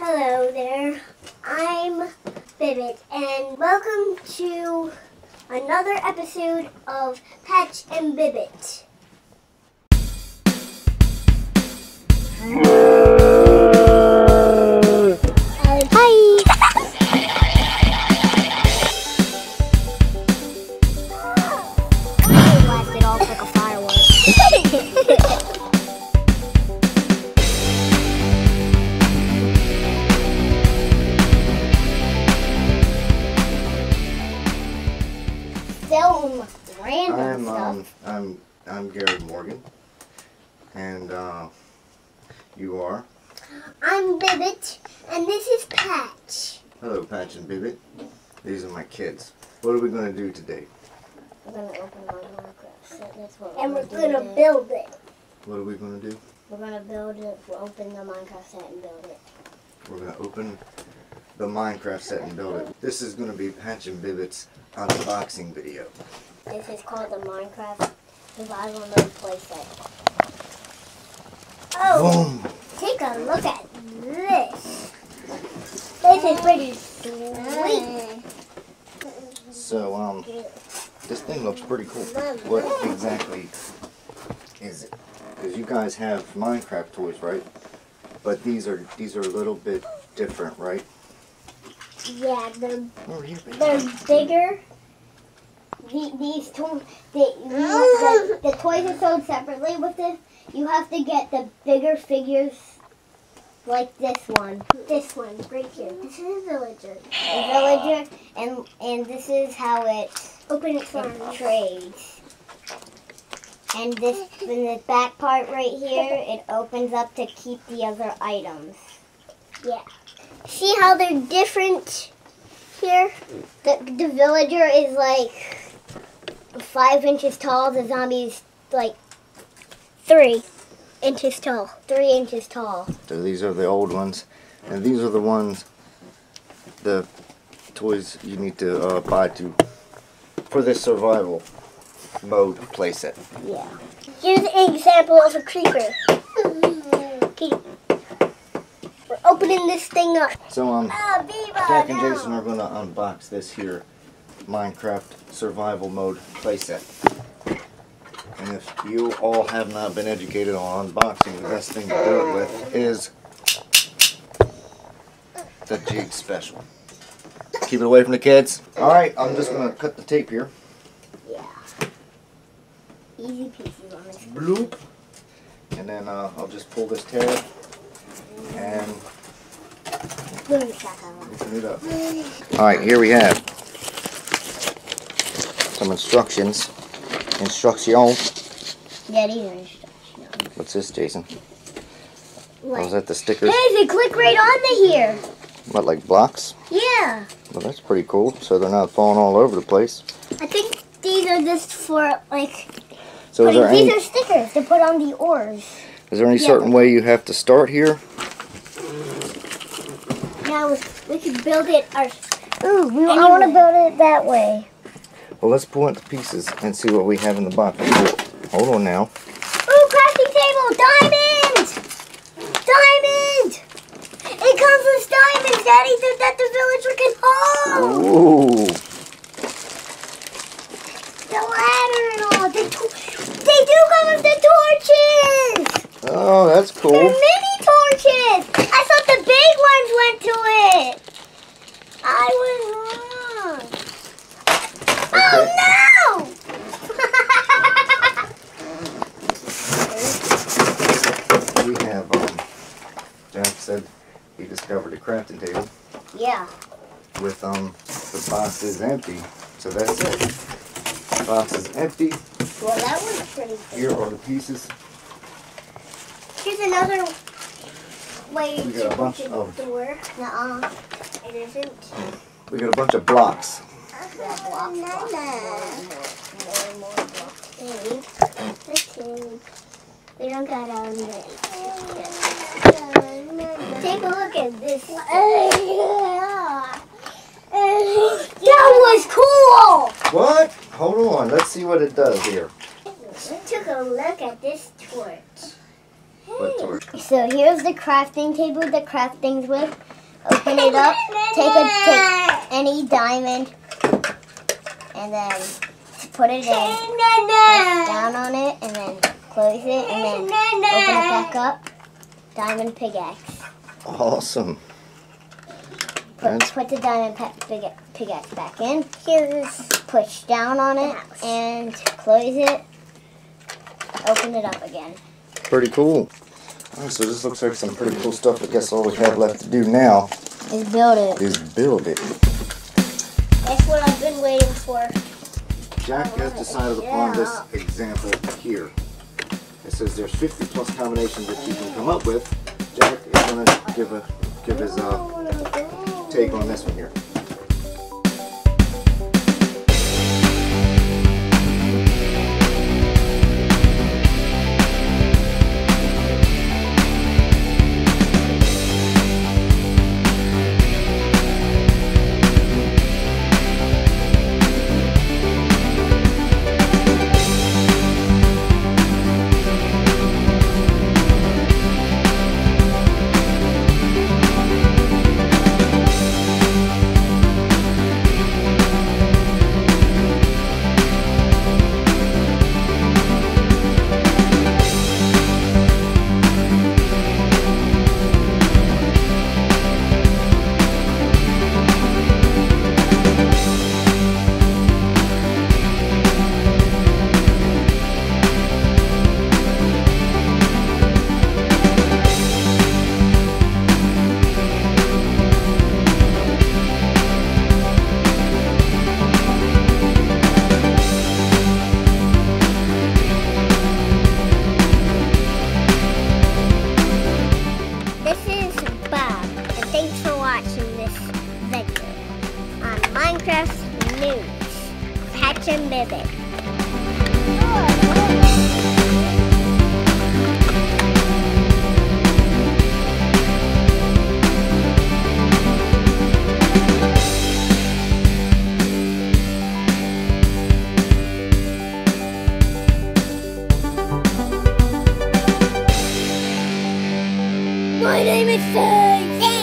Hello there, I'm Bibbit, and welcome to another episode of Patch and Bibbit. I'm Gary Morgan, and you are? I'm Bibbit, and this is Patch. Hello, Patch and Bibbit. These are my kids. What are we going to do today? We're going to open Minecraft set, and we're going to build it. What are we going to do? We're going to build it. We'll open the Minecraft set and build it. We're going to open the Minecraft set and build it. This is going to be Patch and Bibbit's unboxing video. This is called the Minecraft Survival Mode Playset. Oh, boom. Take a look at this. This is pretty sweet. So, this thing looks pretty cool. What exactly is it? Because you guys have Minecraft toys, right? But these are a little bit different, right? Yeah, they're bigger. These toys, the toys are sold separately with this. You have to get the bigger figures, like this one right here. This is a villager, and this is how it trades. And this in the back part right here, it opens up to keep the other items. Yeah. See how they're different here? The villager is like 5 inches tall, the zombie's like 3 inches tall. 3 inches tall. So these are the old ones, and these are the ones, the toys you need to buy for this survival mode playset. Yeah. Here's an example of a creeper. Okay. We're opening this thing up. So Jack and Jason are gonna unbox this here Minecraft Survival Mode Playset. And if you all have not been educated on unboxing, the best thing to do it with is the Jig Special. Keep it away from the kids. Alright, I'm just going to cut the tape here. Yeah. Easy peasy, honestly. Bloop. And then I'll just pull this tab and open it up. Alright, here we have some instructions. Yeah, these are instructions. What's this, Jason? What? Oh, is that the stickers? Hey, they click right onto here. What, like blocks? Yeah. Well, that's pretty cool. So they're not falling all over the place. I think these are just for, like, these are stickers to put on the oars. Is there any certain way you have to start here? Now we could build it I want to build it that way. Well, let's pull into pieces and see what we have in the box. Hold on now. Ooh, crafting table! Diamonds! Diamond! It comes with diamonds! Daddy said that the villager can hold! Ooh! The ladder and all. They do come with the torches! Oh, that's cool. They're mini torches! I thought the big ones went to it! I was wrong. Okay. Oh no! We have, Jack said he discovered a crafting table. Yeah. With, the box is empty. So that's it. The box is empty. Well, that was pretty good. Here are the pieces. Here's another way to open the door. Nuh-uh. It isn't. We got a bunch of blocks. We don't got all night. Take a look at this. That was cool! What? Hold on. Let's see what it does here. Took a look at this torch. So here's the crafting table that craft things with. Open it up, take any diamond, and then put it in, press down on it, and then close it, and then open it back up. Diamond pickaxe. Awesome. Put the diamond pickaxe back in. Push down on it and close it. Open it up again. Pretty cool. Right, so this looks like some pretty cool stuff. I guess all we have left to do now is build it. That's what I've been waiting for. Jack has decided upon this example here. It says there's 50 plus combinations that you can come up with. Jack is going to give his take on this one here. Minecraft News, Patch and Bibbit. My name is Faye.